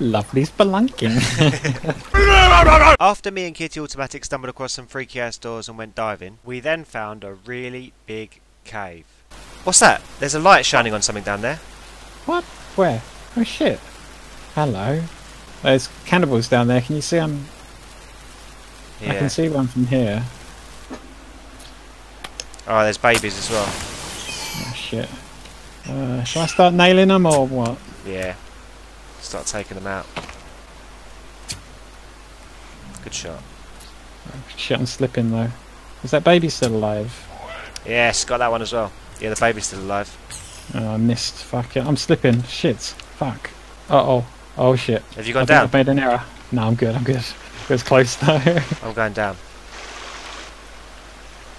Lovely spelunking. After me and Kitty Automatic stumbled across some freaky ass doors and went diving, we then found a really big cave. What's that? There's a light shining on something down there. What? Where? Oh shit. Hello. There's cannibals down there. Can you see them? Yeah. I can see one from here. Oh, there's babies as well. Oh shit. Shall I start nailing them or what? Yeah. Start taking them out. Good shot. Oh, shit, I'm slipping though. Is that baby still alive? Yes, got that one as well. Yeah, the baby's still alive. Oh, I missed. Fuck it. I'm slipping. Shit. Fuck. Uh-oh. Oh shit. Have you gone down? I've made an error. No, I'm good. I'm good. It was close though. I'm going down.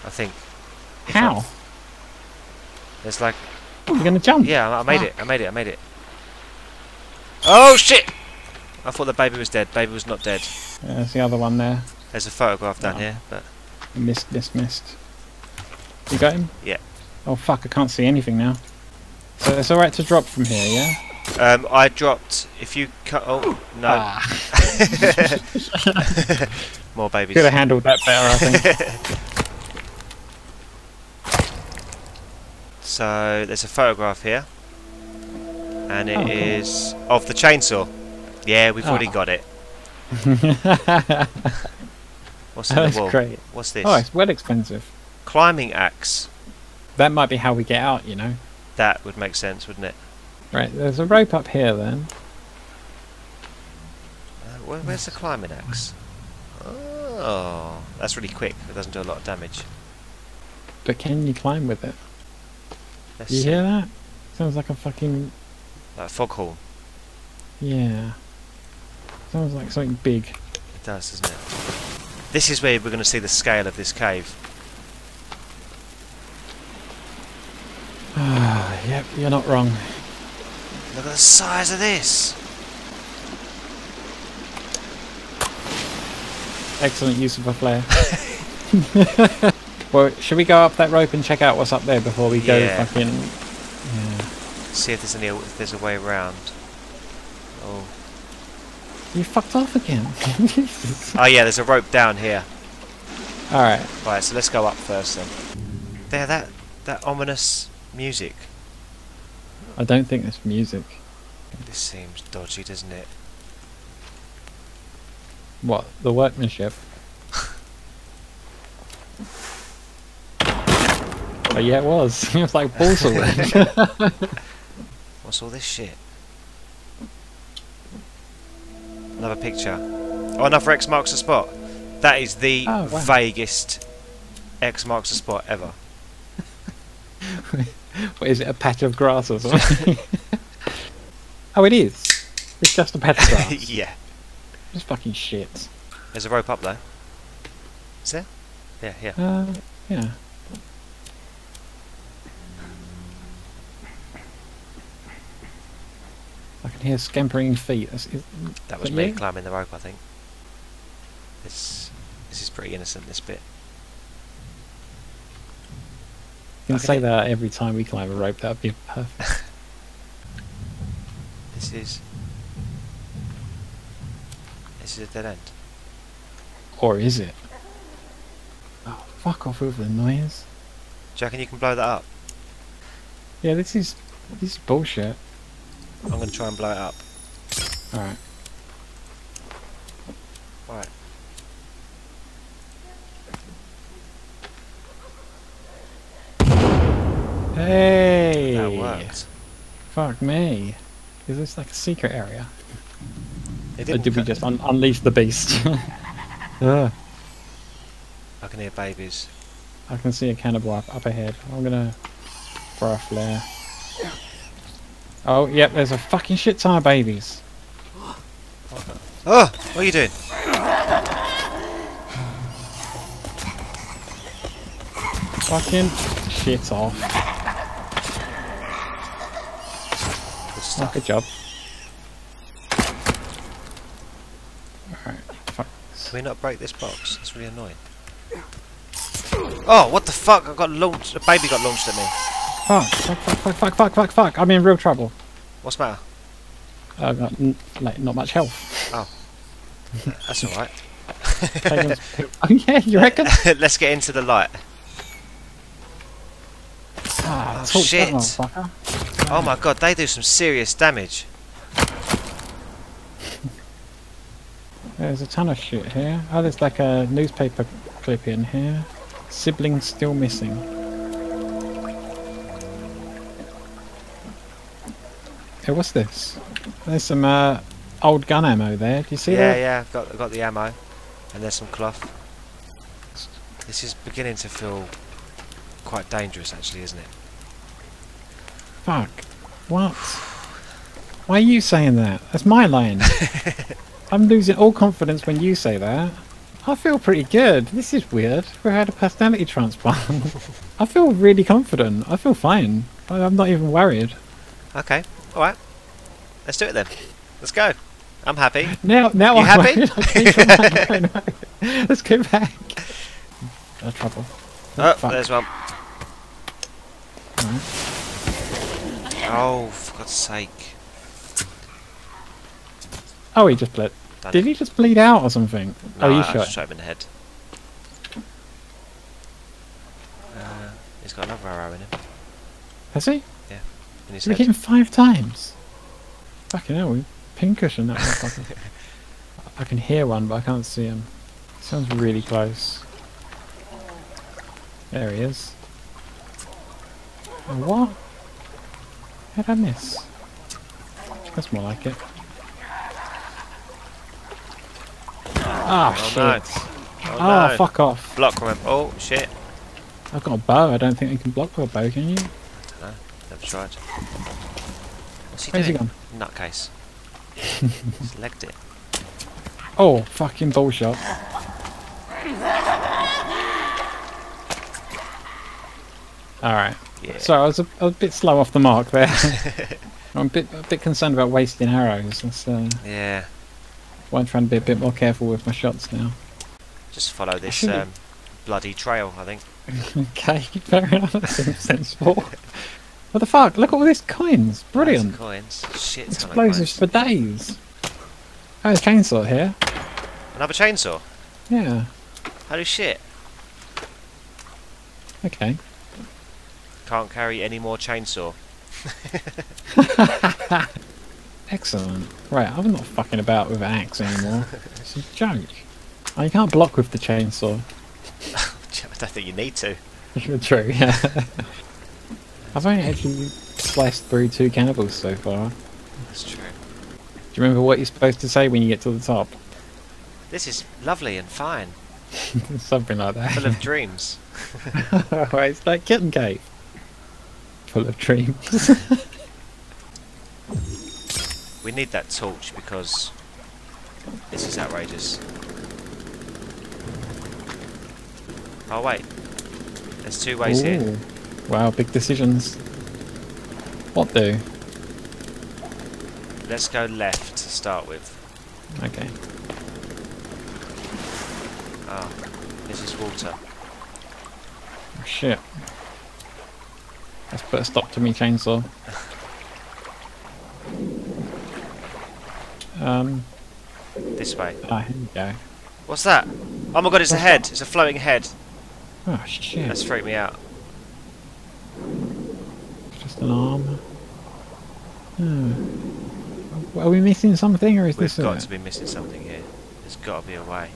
I think. How? There's like... You're gonna jump? Yeah, I made it. I made it. I made it. Oh shit! I thought the baby was dead. Baby was not dead. Yeah, there's the other one there. There's a photograph down here, but... Missed. You got him? Yeah. Oh fuck, I can't see anything now. So it's alright to drop from here, yeah? I dropped, if you cut, oh, no. Ah. More babies. Could have handled that better, I think. So, there's a photograph here. And it is of the chainsaw. Yeah, we've already got it. What's in the wall? Great. What's this? Oh, it's well expensive. Climbing axe. That might be how we get out, you know. That would make sense, wouldn't it? Right, there's a rope up here then. Where's the climbing axe? Oh, that's really quick. It doesn't do a lot of damage. But can you climb with it? Let's see. Hear that? Sounds like a fucking... Like a foghorn. Yeah. Sounds like something big. It does, doesn't it? This is where we're going to see the scale of this cave. Yep, you're not wrong. Look at the size of this! Excellent use of a flare. Well, should we go up that rope and check out what's up there before we go fucking... Yeah. See if there's, if there's a way around. Oh. You fucked off again. Oh yeah, there's a rope down here. Alright. Right, so let's go up first then. There, that ominous music. I don't think that's music. This seems dodgy, doesn't it? What? The workmanship? Oh yeah, it was. It was like balls away. What's all this shit? Another picture. Oh, another X marks the spot. That is the vaguest X marks the spot ever. What is it, a patch of grass or something? Oh, it is. It's just a patch of grass. Yeah. It's fucking shit. There's a rope up there. Is there? Yeah, yeah. Yeah. I can hear scampering feet. That was me climbing the rope, I think. This is pretty innocent, this bit. You can say that every time we climb a rope, that would be perfect. This is a dead end. Or is it? Oh, fuck off with the noise. Do you reckon you can blow that up? Yeah, this is bullshit. I'm going to try and blow it up. Alright. Alright. Hey! That worked. Fuck me. Is this like a secret area? Or did we just unleash the beast? I can hear babies. I can see a cannibal up ahead. I'm gonna throw a flare. Oh, yep, there's a fucking shit ton of babies. Oh! What are you doing? Fucking shit off. Oh, good job. Alright, fuck. Can we not break this box? That's really annoying. Oh, what the fuck? I got launched. A baby got launched at me. Fuck, fuck, fuck, fuck, fuck, fuck, fuck, fuck. I'm in real trouble. What's the matter? I've got like not much health. Oh, that's all right. Oh yeah, you reckon? Let's get into the light. Ah, oh shit! Oh my god, they do some serious damage. There's a ton of shit here. Oh, there's like a newspaper clip in here. Siblings still missing. Hey, what's this? There's some old gun ammo there. Do you see that? Yeah, I've got the ammo. And there's some cloth. This is beginning to feel quite dangerous, actually, isn't it? Fuck. What? Why are you saying that? That's my line. I'm losing all confidence when you say that. I feel pretty good. This is weird. We had a personality transplant. I feel really confident. I feel fine. I'm not even worried. Okay. All right. Let's do it then. Let's go. I'm happy. Now I'm happy. No. Let's go back. No trouble. Oh, there's one. Right. Oh, for God's sake! Oh, he just bled. Did he just bleed out or something? No, oh, you shot. I shot him in the head. He's got another arrow in him. Has he? Yeah. In his head. We hit him 5 times. Fucking hell, we pincushion that motherfucker. I can hear one, but I can't see him. He sounds really close. There he is. Oh, what? How'd I miss? That's more like it. Ah, oh, shit. No. Oh, no. Fuck off. Block with him. Oh, shit. I've got a bow. I don't think you can block with a bow, can you? I don't know. Never tried. What's he doing? Where's he gone? Nutcase. Just legged it. Oh, fucking bullshot. Alright, yeah. So I was a bit slow off the mark there. I'm a bit concerned about wasting arrows. That's, yeah. Why I'm trying to be a bit more careful with my shots now. Just follow this bloody trail, I think. Okay, fair enough. That seems sensible. What the fuck? Look at all these coins. Brilliant. Coins. Shit, explosives for days. Oh, there's a chainsaw here. Another chainsaw? Yeah. Holy shit. Okay. Can't carry any more chainsaw. Excellent. Right, I'm not fucking about with an axe anymore. It's a joke. Oh, you can't block with the chainsaw. I don't think you need to. True, yeah. I've only actually sliced through 2 cannibals so far. That's true. Do you remember what you're supposed to say when you get to the top? This is lovely and fine. Something like that. Full of dreams. It's like kitten cake. Full of dreams. We need that torch because this is outrageous. Oh wait, there's 2 ways here. Wow, big decisions. What do? Let's go left to start with. Okay. Ah, this is water. Oh, shit. Let's put a stop to me chainsaw. This way. Ah, here we go. What's that? Oh my god, it's a head. It's a floating head. Oh shit. That's freaked me out. Just an arm. Oh. Are we missing something or is this it? We've got to be missing something here. There's got to be a way.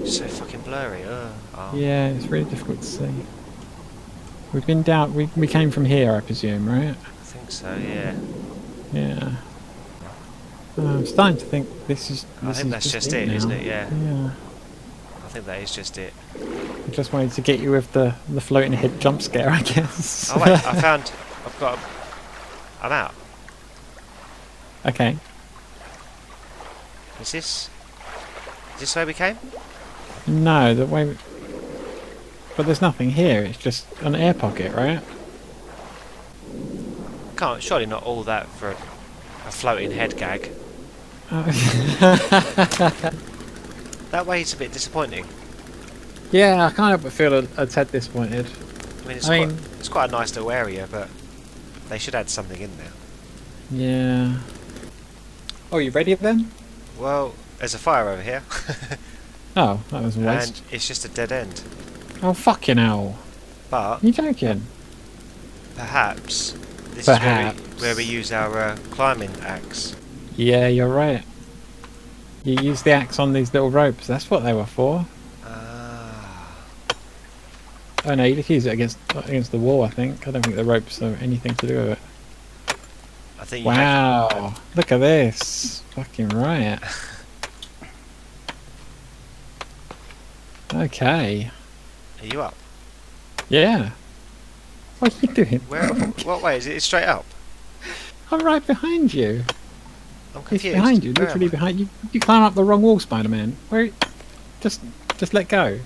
It's so fucking blurry. Oh. Yeah, it's really difficult to see. We've been down. We came from here, I presume, right? I think so. Yeah. Yeah. I'm starting to think this is. I think that's just it, isn't it? Yeah. Yeah. I think that is just it. I just wanted to get you with the floating head jump scare, I guess. Oh wait! I found. I've got. I'm out. Okay. Is this? Is this where we came? No, the way. But there's nothing here. It's just an air pocket, right? Can't. Surely not all that for a floating head gag. Oh. That way it's a bit disappointing. Yeah, I can't help but feel a tad disappointed. I mean, it's quite a nice little area, but They should add something in there. Yeah. Oh, you ready then? Well, there's a fire over here. Oh, that was a waste. And it's just a dead end. Oh, fucking hell. But... you're joking. Perhaps... this is where we use our climbing axe. Yeah, you're right. You use the axe on these little ropes. That's what they were for. Oh no, you could use it against the wall, I think. I don't think the ropes have anything to do with it. I think. Wow! Look at this! Fucking riot. Okay. Are you up? Yeah. What are you doing? Where? What way? Is it straight up? I'm right behind you. I'm confused. It's behind you, literally behind you. You climb up the wrong wall, Spider-Man. Where? Just let go.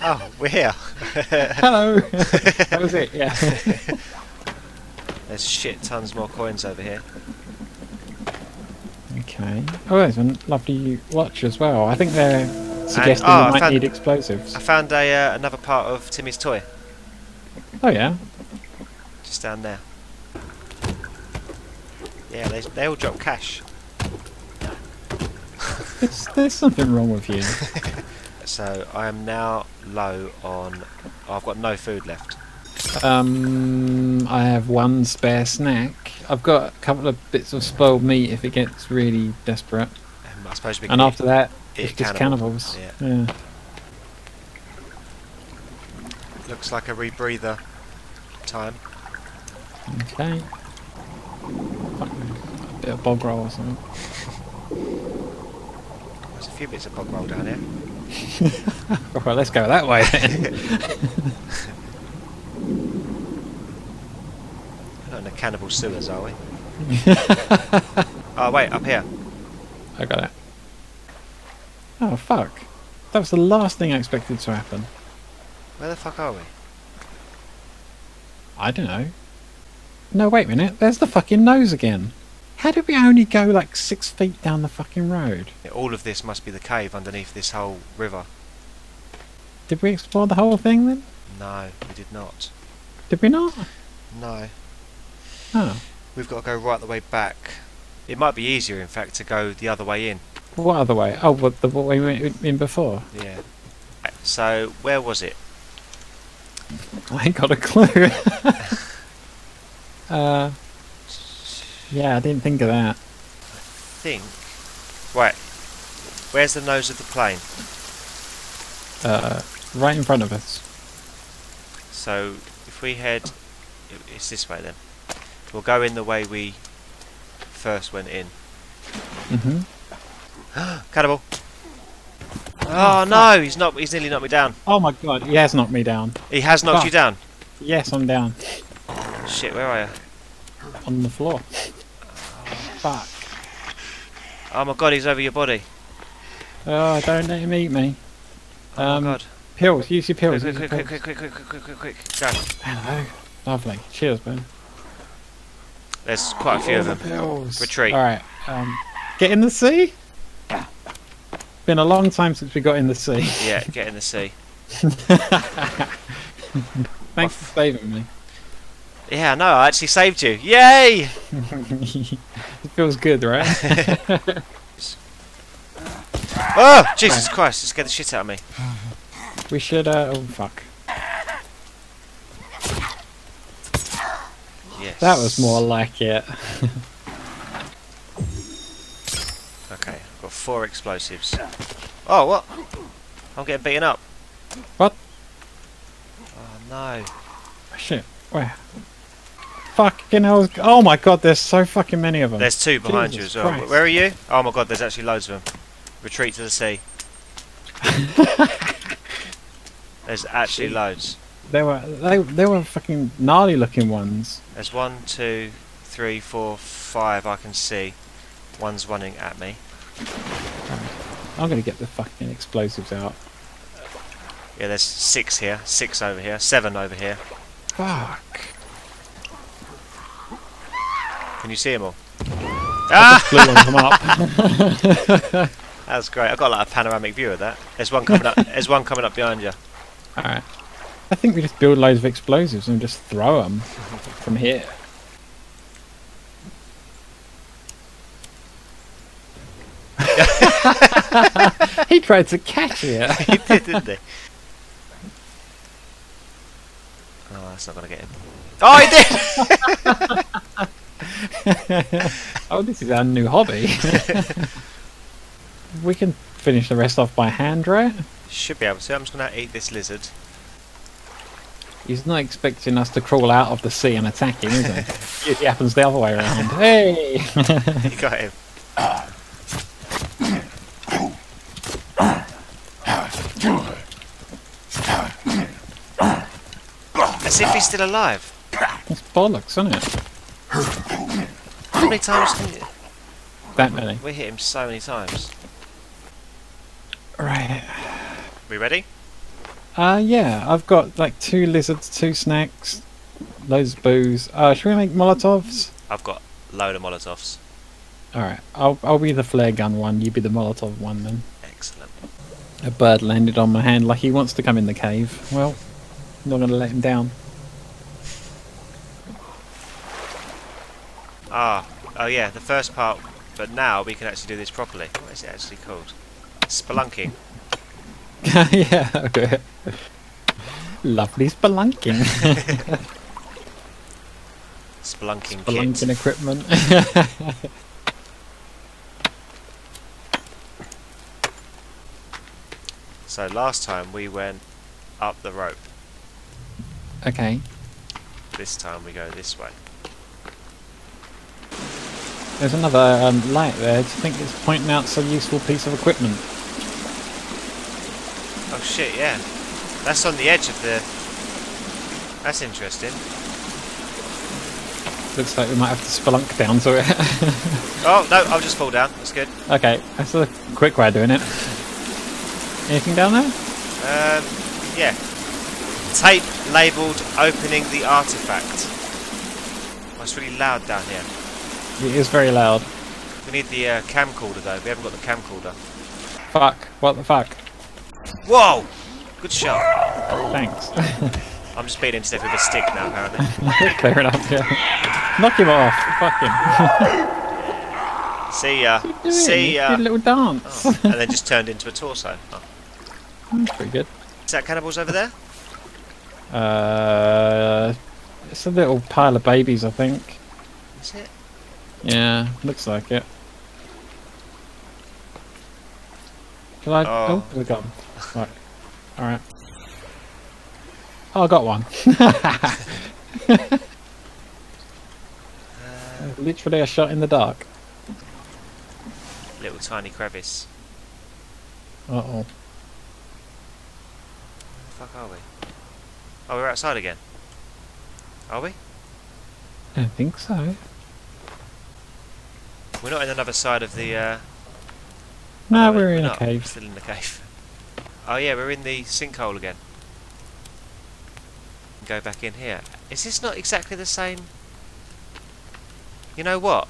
Oh, we're here. Hello. That was it. Yeah. There's shit tons more coins over here. Okay. Oh, there's a lovely watch as well. I think they're. Suggesting we might need explosives. I found a another part of Timmy's toy. Oh yeah. Just down there. Yeah, they all drop cash. There's something wrong with you. So I am now low on. Oh, I've got no food left. I have one spare snack. I've got a couple of bits of spoiled meat if it gets really desperate. I suppose we. And after that. It's just cannibals. Yeah. Looks like a rebreather time. Okay. A bit of bog roll or something. There's a few bits of bog roll down here. Well, let's go that way then. We're not in the cannibal sewers, are we? Oh, wait, up here. I got it. Oh fuck! That was the last thing I expected to happen. Where the fuck are we? I don't know. No, wait a minute. There's the fucking nose again. How did we only go like 6 feet down the fucking road? All of this must be the cave underneath this whole river. Did we explore the whole thing then? No, we did not. Did we not? No. Oh. We've got to go right the way back. It might be easier, in fact, to go the other way in. What other way? Oh, what way we went in before? Yeah. So, where was it? I ain't got a clue. Yeah, I didn't think of that. I think... right. Where's the nose of the plane? Right in front of us. So, if we head... it's this way then. We'll go in the way we first went in. Mm-hmm. Cannibal! Oh no, he's not. He's nearly knocked me down. Oh my god, he has knocked me down. He has knocked you down? Yes, I'm down. Shit, where are you? On the floor. Oh, fuck. Oh my god, he's over your body. Oh, don't let him eat me. Oh my god. Pills, use your pills. Quick. Go. Hello. Lovely. Cheers, man. There's quite a few of them. Pills. Retreat. Alright, get in the sea? It's been a long time since we got in the sea. Yeah, get in the sea. Thanks for saving me. Yeah, no, I actually saved you. Yay! It feels good, right? Oh, Jesus Christ, it scared the shit out of me. We should, oh, fuck. Yes. That was more like it. Okay. Got 4 explosives. Oh, what? I'm getting beaten up. What? Oh, no. Shit. Where? Fucking hell. Oh, my God. There's so fucking many of them. There's 2 behind Jesus you as well. Christ. Where are you? Oh, my God. There's actually loads of them. Retreat to the sea. There's actually loads. They were fucking gnarly looking ones. There's 1, 2, 3, 4, 5 I can see. One's running at me. I'm gonna get the fucking explosives out. Yeah, there's 6 here, 6 over here, 7 over here. Fuck. Can you see them all? Ah! Just blew one of them up. That was great. I got like a panoramic view of that. There's one coming up. There's one coming up behind you. All right. I think we just build loads of explosives and just throw them from here. He tried to catch you. Yeah, he did, didn't he? Oh, that's not going to get him. Oh, he did! Oh, this is our new hobby. We can finish the rest off by hand, right? Should be able to. I'm just going to eat this lizard. He's not expecting us to crawl out of the sea and attack him, is he? It happens the other way around. Hey! You got him. As if he's still alive. It's bollocks, isn't it? How many times can you... That many. We hit him so many times. Right. We ready? Yeah, I've got like 2 lizards, 2 snacks, loads of booze. Should we make Molotovs? I've got a load of Molotovs. Alright, I'll be the flare gun one, you be the Molotov one then. Excellent. A bird landed on my hand like he wants to come in the cave. Well, I'm not going to let him down. Oh yeah, the first part, but now we can actually do this properly. What is it actually called? Spelunking. Yeah, okay. Lovely spelunking. Spelunking kit. Equipment. So last time we went up the rope. Okay. This time we go this way. There's another light there. Do you think it's pointing out some useful piece of equipment? Oh shit, yeah. That's on the edge of the... That's interesting. Looks like we might have to spelunk down to it. Oh, no, I'll just fall down. That's good. Okay, that's a quick way of doing it. Anything down there? Yeah. Tape labelled opening the artifact. Oh, it's really loud down here. It is very loud. We need the camcorder though. We haven't got the camcorder. Fuck. What the fuck? Whoa! Good shot. Thanks. I'm just beating him to death with a stick now, apparently. Fair enough, yeah. Knock him off. Fuck him. See ya. What are you doing? See ya. You did a little dance. Oh. And then just turned into a torso. Oh. That's pretty good. Is that cannibals over there? It's a little pile of babies, I think. Is it? Yeah, looks like it. Can I? Oh, we got them. Right. All right. Oh, I got one. Literally a shot in the dark. Little tiny crevice. Uh oh. Where the fuck are we? Oh, we're outside again. Are we? I don't think so. We're not in another side of the... No, we're in a cave. Still in the cave. Oh yeah, we're in the sinkhole again. Go back in here. Is this not exactly the same? You know what?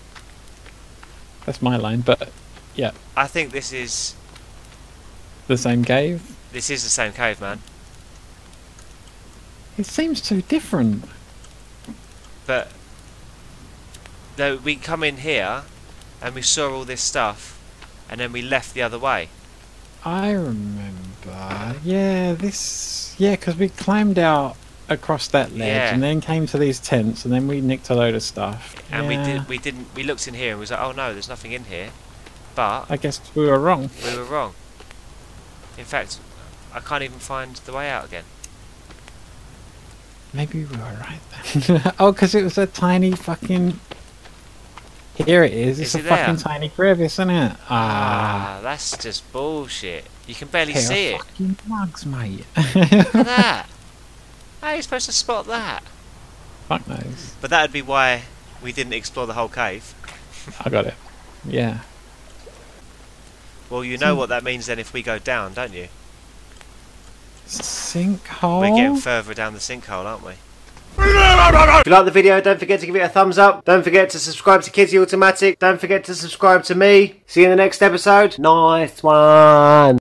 That's my line, but... Yeah. I think this is... The same cave? This is the same cave, man. It seems so different. But... No, we come in here... And we saw all this stuff, and then we left the other way. I remember. Yeah, this... Yeah, because we climbed out across that ledge, yeah. And then came to these tents, and then we nicked a load of stuff. And yeah. We looked in here and was like, oh no, there's nothing in here. But... I guess we were wrong. We were wrong. In fact, I can't even find the way out again. Maybe we were right then. Oh, because it was a tiny fucking... Here it is. It's a fucking tiny crevice, isn't it? Ah, that's just bullshit. You can barely see it. Fucking bugs, mate. Look at that. How are you supposed to spot that? Fuck knows. But that would be why we didn't explore the whole cave. I got it. Yeah. Well, you know what that means then if we go down, don't you? Sinkhole? We're getting further down the sinkhole, aren't we? If you like the video, don't forget to give it a thumbs up. Don't forget to subscribe to Kitty Automatic. Don't forget to subscribe to me. See you in the next episode. Nice one.